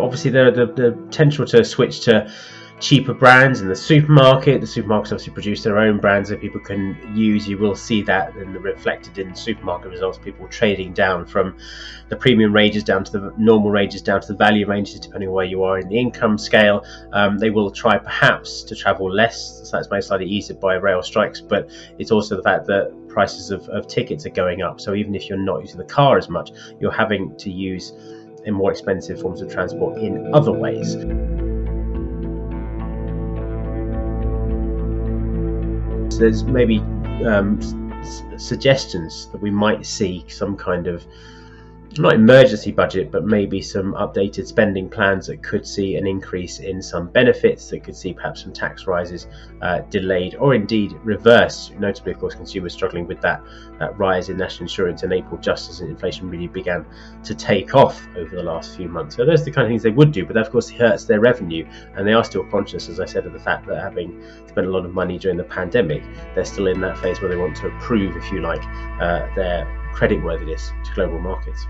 obviously there are the potential to switch to cheaper brands in the supermarket. The supermarkets obviously produce their own brands that people can use. You will see that in reflected in supermarket results, people trading down from the premium ranges down to the normal ranges, down to the value ranges, depending on where you are in the income scale. They will try perhaps to travel less, so that's most likely easier by rail strikes, but it's also the fact that prices of tickets are going up. So even if you're not using the car as much, you're having to use in more expensive forms of transport in other ways. There's maybe suggestions that we might see some kind of, not emergency budget, but maybe some updated spending plans that could see an increase in some benefits, that could see perhaps some tax rises delayed or indeed reversed. Notably, of course, consumers struggling with that rise in national insurance in April, just as inflation really began to take off over the last few months. So those are the kind of things they would do, but that of course hurts their revenue, and they are still conscious, as I said, of the fact that having spent a lot of money during the pandemic, they're still in that phase where they want to improve, if you like, their creditworthiness to global markets.